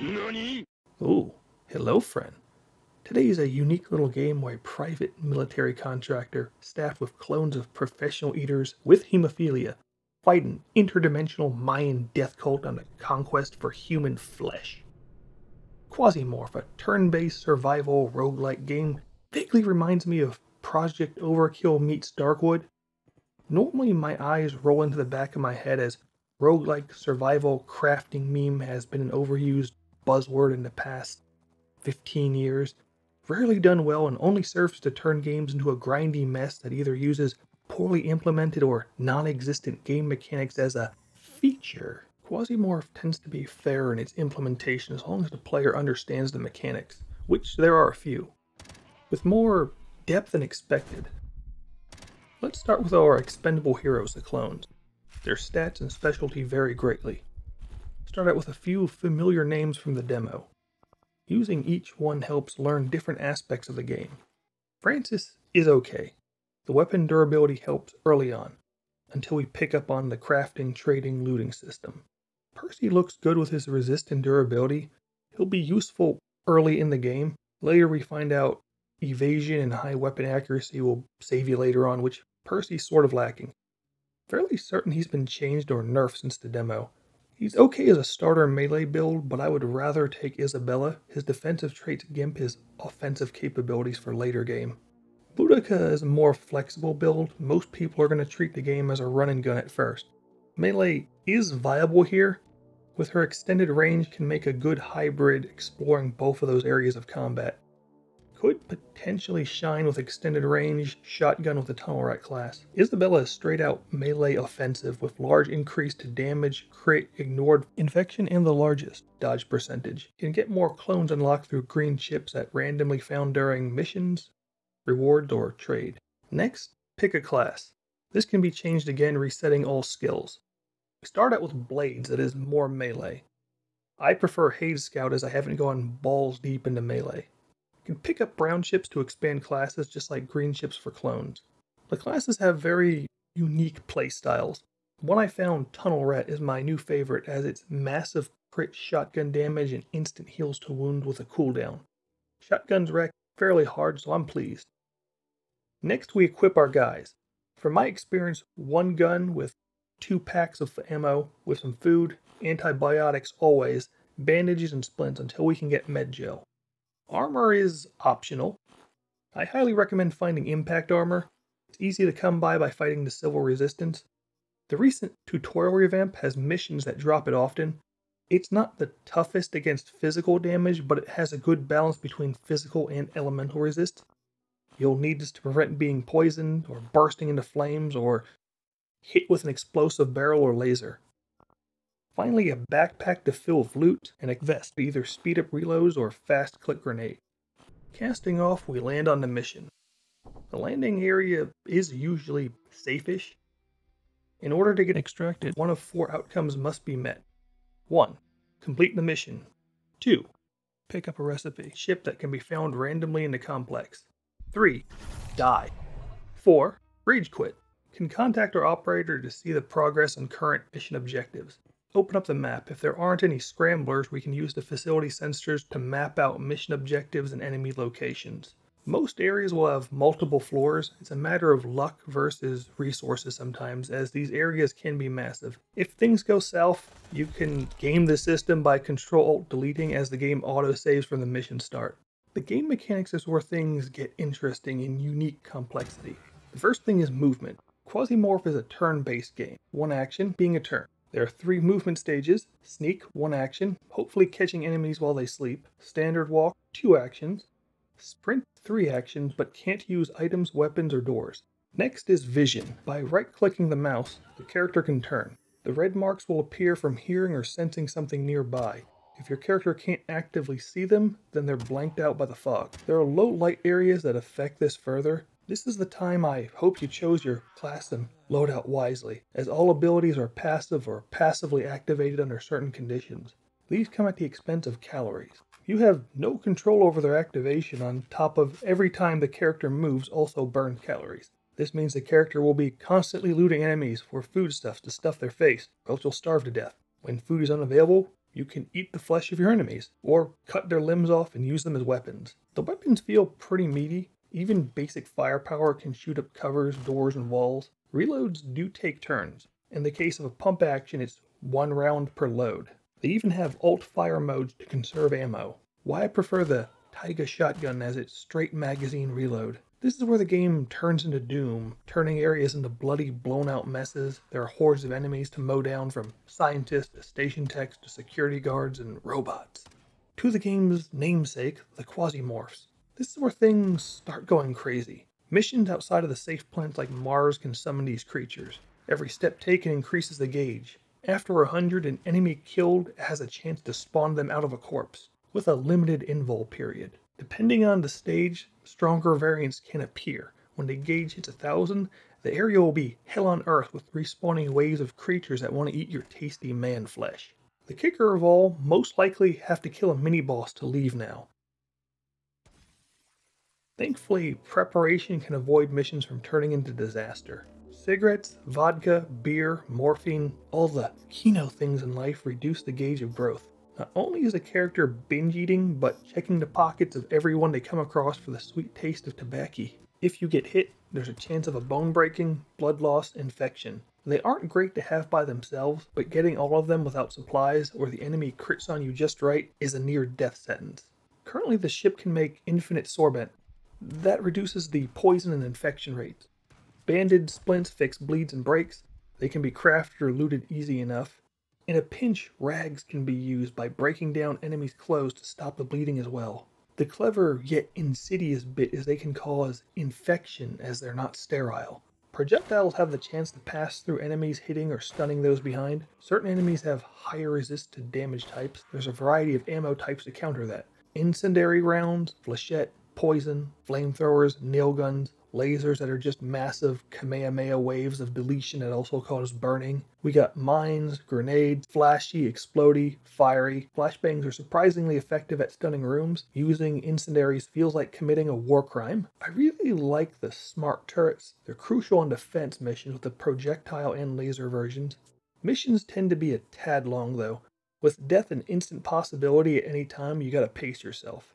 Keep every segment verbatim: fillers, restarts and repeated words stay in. Nani? Ooh, hello friend. Today is a unique little game where a private military contractor staffed with clones of professional eaters with hemophilia fight an interdimensional Mayan death cult on a conquest for human flesh. Quasimorph, a turn-based survival roguelike game, vaguely reminds me of Project Overkill meets Darkwood. Normally my eyes roll into the back of my head as roguelike survival crafting meme has been an overused buzzword in the past fifteen years, rarely done well and only serves to turn games into a grindy mess that either uses poorly implemented or non-existent game mechanics as a feature. Quasimorph tends to be fair in its implementation as long as the player understands the mechanics, which there are a few, with more depth than expected. Let's start with our expendable heroes, the clones. Their stats and specialty vary greatly. Start out with a few familiar names from the demo. Using each one helps learn different aspects of the game. Francis is okay. The weapon durability helps early on, until we pick up on the crafting, trading, looting system. Percy looks good with his resist and durability. He'll be useful early in the game. Later we find out evasion and high weapon accuracy will save you later on, which Percy's sort of lacking. Fairly certain he's been changed or nerfed since the demo. He's okay as a starter melee build, but I would rather take Isabella. His defensive traits gimp his offensive capabilities for later game. Boudica is a more flexible build. Most people are going to treat the game as a run and gun at first. Melee is viable here. With her extended range, can make a good hybrid exploring both of those areas of combat. Could potentially shine with extended range, shotgun with the Tunnel Rat class. Isabella is straight out melee offensive with large increase to damage, crit, ignored infection, and the largest dodge percentage. Can get more clones unlocked through green chips that randomly found during missions, rewards, or trade. Next, pick a class. This can be changed again, resetting all skills. We start out with blades, that is more melee. I prefer Hades Scout as I haven't gone balls deep into melee. You can pick up brown chips to expand classes just like green chips for clones. The classes have very unique playstyles. One I found, Tunnel Rat, is my new favorite as it's massive crit shotgun damage and instant heals to wound with a cooldown. Shotguns wreck fairly hard, so I'm pleased. Next, we equip our guys. From my experience, one gun with two packs of ammo, with some food, antibiotics always, bandages and splints until we can get med gel. Armor is optional. I highly recommend finding impact armor. It's easy to come by by fighting the civil resistance. The recent tutorial revamp has missions that drop it often. It's not the toughest against physical damage, but it has a good balance between physical and elemental resist. You'll need this to prevent being poisoned, or bursting into flames, or hit with an explosive barrel or laser. Finally, a backpack to fill with loot, and a vest to either speed up reloads or fast click grenade. Casting off, we land on the mission. The landing area is usually safe-ish. In order to get extracted, one of four outcomes must be met. one. Complete the mission. two. Pick up a recipe ship that can be found randomly in the complex. three. Die. four. Rage quit. Can contact our operator to see the progress on current mission objectives. Open up the map. If there aren't any scramblers, we can use the facility sensors to map out mission objectives and enemy locations. Most areas will have multiple floors. It's a matter of luck versus resources sometimes, as these areas can be massive. If things go south, you can game the system by control alt deleting as the game auto-saves from the mission start. The game mechanics is where things get interesting in unique complexity. The first thing is movement. Quasimorph is a turn-based game, one action being a turn. There are three movement stages: sneak, one action, hopefully catching enemies while they sleep; standard walk, two actions; sprint, three actions, but can't use items, weapons, or doors. Next is vision. By right-clicking the mouse, the character can turn. The red marks will appear from hearing or sensing something nearby. If your character can't actively see them, then they're blanked out by the fog. There are low light areas that affect this further. This is the time I hope you chose your class and load out wisely, as all abilities are passive or passively activated under certain conditions. These come at the expense of calories. You have no control over their activation, on top of every time the character moves also burns calories. This means the character will be constantly looting enemies for foodstuffs to stuff their face, or else you'll starve to death. When food is unavailable, You can eat the flesh of your enemies, or cut their limbs off and use them as weapons. The weapons feel pretty meaty. Even basic firepower can shoot up covers, doors, and walls. Reloads do take turns. In the case of a pump action, it's one round per load. They even have alt-fire modes to conserve ammo. Why I prefer the Taiga shotgun as its straight magazine reload. This is where the game turns into Doom, turning areas into bloody, blown-out messes. There are hordes of enemies to mow down, from scientists to station techs to security guards and robots. To the game's namesake, the Quasimorphs. This is where things start going crazy. Missions outside of the safe planets like Mars can summon these creatures. Every step taken increases the gauge. After one hundred, an enemy killed has a chance to spawn them out of a corpse, with a limited invul period. Depending on the stage, stronger variants can appear. When the gauge hits one thousand, the area will be hell on earth with respawning waves of creatures that want to eat your tasty man flesh. The kicker of all, most likely have to kill a mini-boss to leave now. Thankfully, preparation can avoid missions from turning into disaster. Cigarettes, vodka, beer, morphine, all the kino things in life reduce the gauge of growth. Not only is a character binge eating, but checking the pockets of everyone they come across for the sweet taste of tobacco. If you get hit, there's a chance of a bone breaking, blood loss, infection. They aren't great to have by themselves, but getting all of them without supplies or the enemy crits on you just right is a near death sentence. Currently, the ship can make infinite sorbent. That reduces the poison and infection rates. Banded splints fix bleeds and breaks. They can be crafted or looted easy enough. In a pinch, rags can be used by breaking down enemies' clothes to stop the bleeding as well. The clever yet insidious bit is they can cause infection as they're not sterile. Projectiles have the chance to pass through enemies, hitting or stunning those behind. Certain enemies have higher resist to damage types. There's a variety of ammo types to counter that. Incendiary rounds, flechette, poison, flamethrowers, nail guns, lasers that are just massive Kamehameha waves of deletion that also cause burning. We got mines, grenades, flashy, explodey, fiery. Flashbangs are surprisingly effective at stunning rooms. Using incendiaries feels like committing a war crime. I really like the smart turrets. They're crucial on defense missions with the projectile and laser versions. Missions tend to be a tad long though. With death an instant possibility at any time, you gotta pace yourself.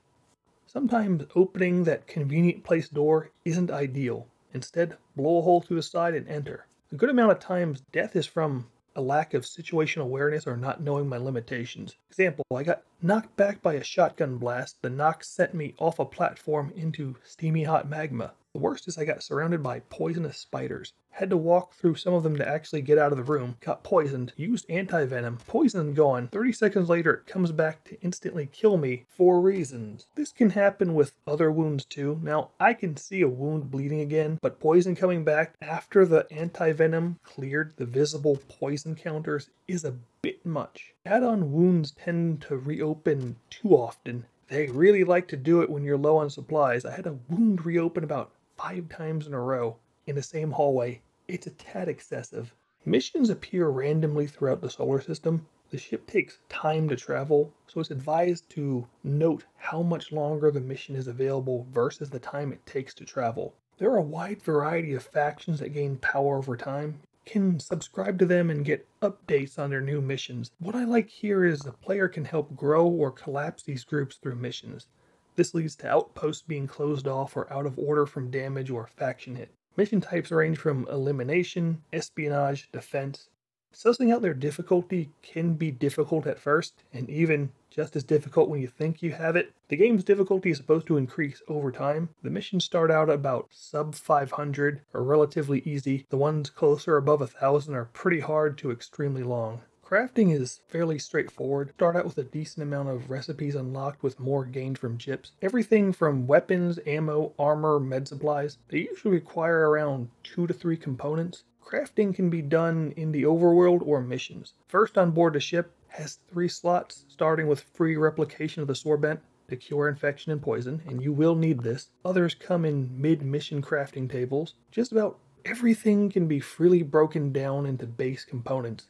Sometimes opening that convenient place door isn't ideal. Instead, blow a hole through the side and enter. A good amount of times, death is from a lack of situational awareness or not knowing my limitations. Example, I got knocked back by a shotgun blast. The knock sent me off a platform into steamy hot magma. The worst is I got surrounded by poisonous spiders. Had to walk through some of them to actually get out of the room. Got poisoned, used anti-venom, poison gone. thirty seconds later, it comes back to instantly kill me for reasons. This can happen with other wounds too. Now, I can see a wound bleeding again, but poison coming back after the anti-venom cleared the visible poison counters is a bit much. Add-on wounds tend to reopen too often. They really like to do it when you're low on supplies. I had a wound reopen about five times in a row in the same hallway. It's a tad excessive. Missions appear randomly throughout the solar system. The ship takes time to travel, so it's advised to note how much longer the mission is available versus the time it takes to travel. There are a wide variety of factions that gain power over time. You can subscribe to them and get updates on their new missions. What I like here is the player can help grow or collapse these groups through missions. This leads to outposts being closed off or out of order from damage or faction hit. Mission types range from elimination, espionage, defense. Sussing out their difficulty can be difficult at first, and even just as difficult when you think you have it. The game's difficulty is supposed to increase over time. The missions start out about sub five hundred, are relatively easy. The ones closer above one thousand are pretty hard to extremely long. Crafting is fairly straightforward. Start out with a decent amount of recipes unlocked with more gained from chips. Everything from weapons, ammo, armor, med supplies. They usually require around two to three components. Crafting can be done in the overworld or missions. First on board the ship has three slots, starting with free replication of the sorbent to cure infection and poison, and you will need this. Others come in mid-mission crafting tables. Just about everything can be freely broken down into base components.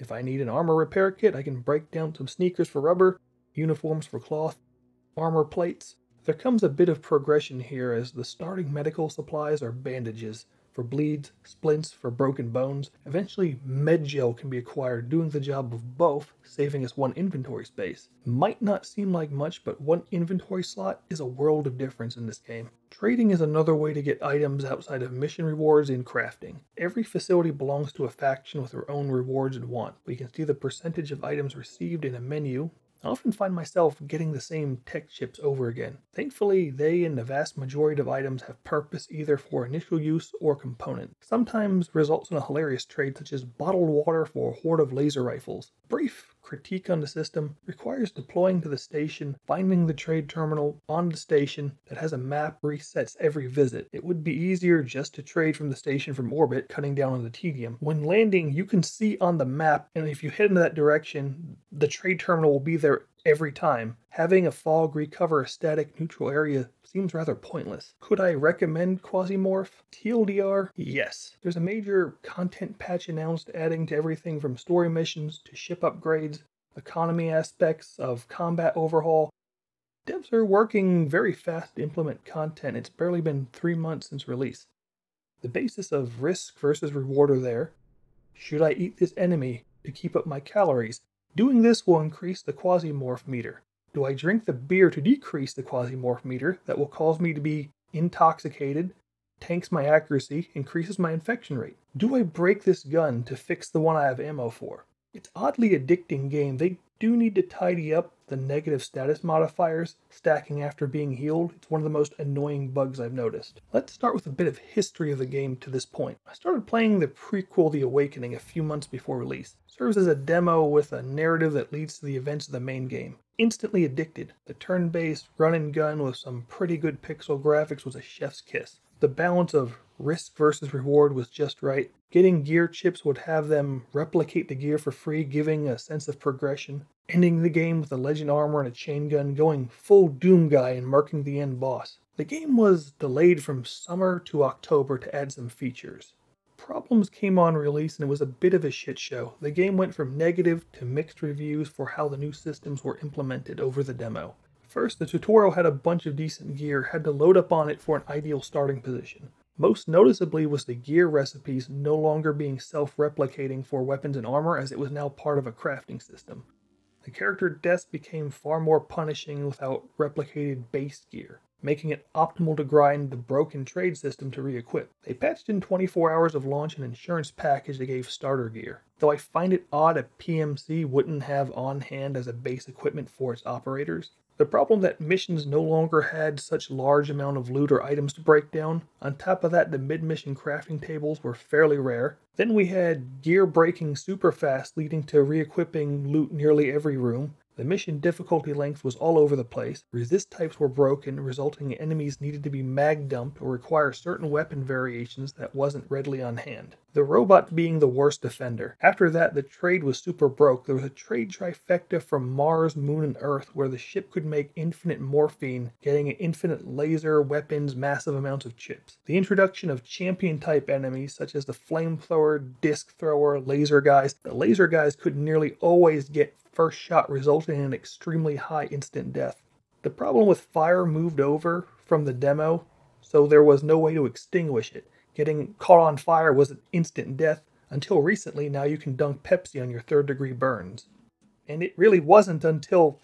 If I need an armor repair kit, I can break down some sneakers for rubber, uniforms for cloth, armor plates. There comes a bit of progression here as the starting medical supplies are bandages. for bleeds, splints, for broken bones. Eventually, med gel can be acquired, doing the job of both, saving us one inventory space. Might not seem like much, but one inventory slot is a world of difference in this game. Trading is another way to get items outside of mission rewards in crafting. Every facility belongs to a faction with their own rewards and wants, but you can see the percentage of items received in a menu. I often find myself getting the same tech chips over again. Thankfully, they and the vast majority of items have purpose either for initial use or component. Sometimes results in a hilarious trade such as bottled water for a horde of laser rifles. Brief critique on the system requires deploying to the station, finding the trade terminal on the station that has a map resets every visit. It would be easier just to trade from the station from orbit, cutting down on the tedium. When landing, you can see on the map, and if you head in that direction, the trade terminal will be there every time. Having a fog recover a static neutral area seems rather pointless. Could I recommend Quasimorph? T L D R? Yes. There's a major content patch announced adding to everything from story missions to ship upgrades, economy aspects of combat overhaul. Devs are working very fast to implement content. It's barely been three months since release. The basis of risk versus reward are there. Should I eat this enemy to keep up my calories? Doing this will increase the Quasimorph meter. Do I drink the beer to decrease the Quasimorph meter that will cause me to be intoxicated, tanks my accuracy, increases my infection rate? Do I break this gun to fix the one I have ammo for? It's oddly addicting game. They do need to tidy up the negative status modifiers, stacking after being healed. It's one of the most annoying bugs I've noticed. Let's start with a bit of history of the game to this point. I started playing the prequel The Awakening a few months before release. It serves as a demo with a narrative that leads to the events of the main game. Instantly addicted. The turn-based run and gun with some pretty good pixel graphics was a chef's kiss. The balance of risk versus reward was just right. Getting gear chips would have them replicate the gear for free, giving a sense of progression. Ending the game with a legend armor and a chain gun, going full Doom guy and marking the end boss. The game was delayed from summer to October to add some features. Problems came on release and it was a bit of a shit show. The game went from negative to mixed reviews for how the new systems were implemented over the demo. First, the tutorial had a bunch of decent gear, had to load up on it for an ideal starting position. Most noticeably was the gear recipes no longer being self-replicating for weapons and armor, as it was now part of a crafting system. The character deaths became far more punishing without replicated base gear, making it optimal to grind the broken trade system to re-equip. They patched in twenty-four hours of launch an insurance package that gave starter gear, though I find it odd a P M C wouldn't have on hand as a base equipment for its operators. The problem that missions no longer had such large amount of loot or items to break down. On top of that, the mid-mission crafting tables were fairly rare. Then we had gear breaking super fast, leading to re-equipping loot nearly every room. The mission difficulty length was all over the place, resist types were broken, resulting in enemies needed to be mag dumped or require certain weapon variations that wasn't readily on hand. The robot being the worst offender. After that, the trade was super broke. There was a trade trifecta from Mars, Moon, and Earth where the ship could make infinite morphine, getting an infinite laser, weapons, massive amounts of chips. The introduction of champion-type enemies such as the flamethrower, disc thrower, laser guys. The laser guys could nearly always get first shot, resulting in an extremely high instant death. The problem with fire moved over from the demo, so there was no way to extinguish it. Getting caught on fire was an instant death. Until recently, now you can dunk Pepsi on your third-degree burns. And it really wasn't until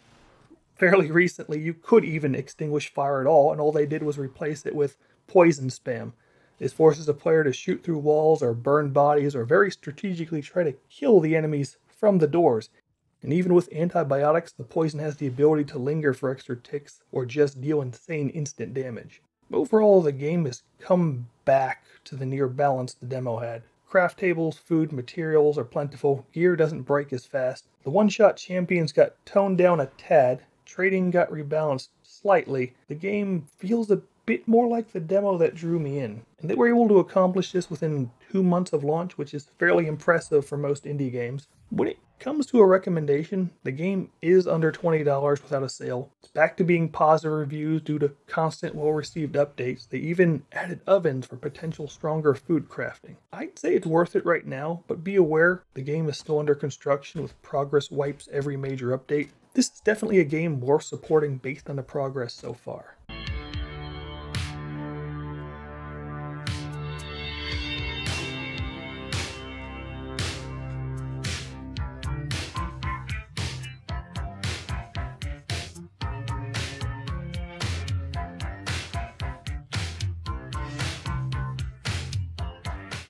fairly recently you could even extinguish fire at all, and all they did was replace it with poison spam. This forces a player to shoot through walls or burn bodies or very strategically try to kill the enemies from the doors. And even with antibiotics, the poison has the ability to linger for extra ticks or just deal insane instant damage. Overall, the game has come back to the near balance the demo had. Craft tables, food, materials are plentiful, gear doesn't break as fast, the one-shot champions got toned down a tad, trading got rebalanced slightly. The game feels a bit more like the demo that drew me in. And they were able to accomplish this within two months of launch, which is fairly impressive for most indie games. When it comes to a recommendation, the game is under twenty dollars without a sale. It's back to being positive reviews due to constant well-received updates. They even added ovens for potential stronger food crafting. I'd say it's worth it right now, but be aware the game is still under construction with progress wipes every major update. This is definitely a game worth supporting based on the progress so far.